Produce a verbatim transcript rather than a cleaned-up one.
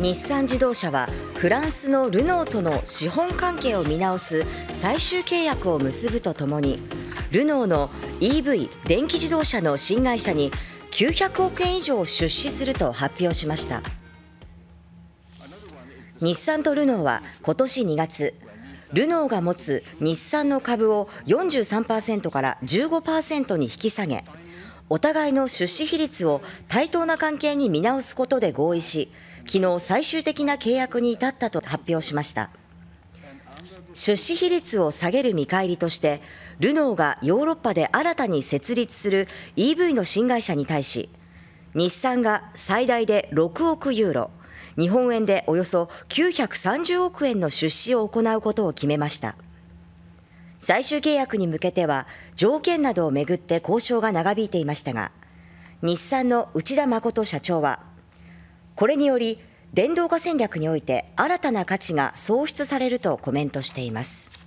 日産自動車はフランスのルノーとの資本関係を見直す最終契約を結ぶとともに、ルノーの イーブイ 電気自動車の新会社にきゅうひゃくおくえん以上出資すると発表しました。日産とルノーは今年にがつ、ルノーが持つ日産の株を よんじゅうさんパーセント から じゅうごパーセント に引き下げ、お互いの出資比率を対等な関係に見直すことで合意し、昨日最終的な契約に至ったと発表しました。出資比率を下げる見返りとして、ルノーがヨーロッパで新たに設立する イーブイ の新会社に対し、日産が最大でろくおくユーロ、日本円でおよそきゅうひゃくさんじゅうおくえんの出資を行うことを決めました。最終契約に向けては、条件などをめぐって交渉が長引いていましたが、日産の内田誠社長は、これにより電動化戦略において新たな価値が創出されるとコメントしています。